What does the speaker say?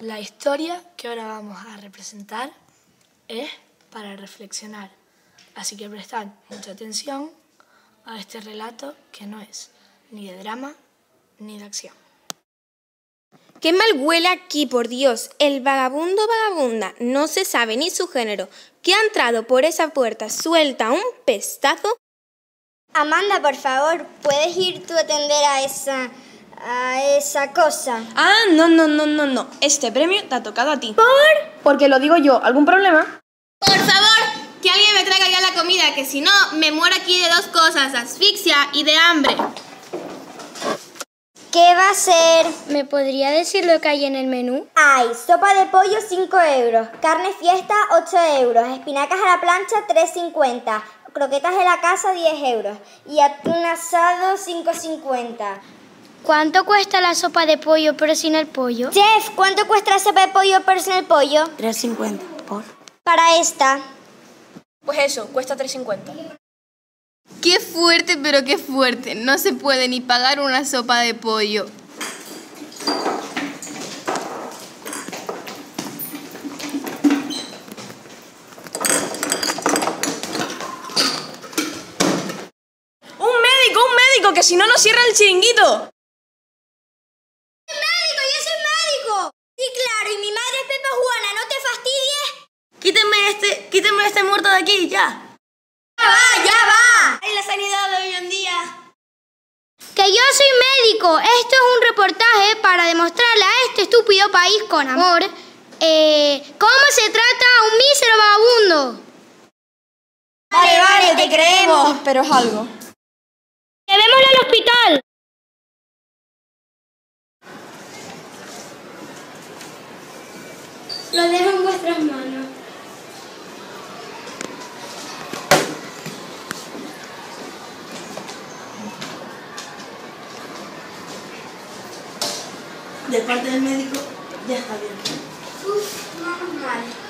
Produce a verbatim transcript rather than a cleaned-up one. La historia que ahora vamos a representar es para reflexionar, así que prestad mucha atención a este relato que no es ni de drama ni de acción. ¡Qué mal huele aquí, por Dios! El vagabundo vagabunda, no se sabe ni su género, que ha entrado por esa puerta, suelta un pestazo. Amanda, por favor, ¿puedes ir tú a atender a esa... a esa cosa? Ah, no, no, no, no, no. Este premio te ha tocado a ti. ¿Por? Porque lo digo yo. ¿Algún problema? Por favor, que alguien me traiga ya la comida, que si no, me muero aquí de dos cosas, asfixia y de hambre. ¿Qué va a ser? ¿Me podría decir lo que hay en el menú? Hay sopa de pollo cinco euros, carne fiesta ocho euros, espinacas a la plancha tres cincuenta, croquetas de la casa diez euros y atún asado cinco cincuenta. ¿Cuánto cuesta la sopa de pollo pero sin el pollo? Chef, ¿cuánto cuesta la sopa de pollo pero sin el pollo? tres cincuenta por. Para esta. Pues eso, cuesta tres cincuenta. Qué fuerte, pero qué fuerte. No se puede ni pagar una sopa de pollo. ¡Un médico, un médico! ¡Que si no nos cierra el chiringuito! Quítame este muerto de aquí, ya. ¡Ya va, ya va! ¡Ay, la sanidad de hoy en día! Que yo soy médico. Esto es un reportaje para demostrarle a este estúpido país con amor eh, cómo se trata a un mísero vagabundo. Vale, vale, te creemos. Pero es algo. ¡Llevémoslo al hospital! Lo dejo en vuestras manos. De parte del médico, ya está bien. Uf, no, no, no.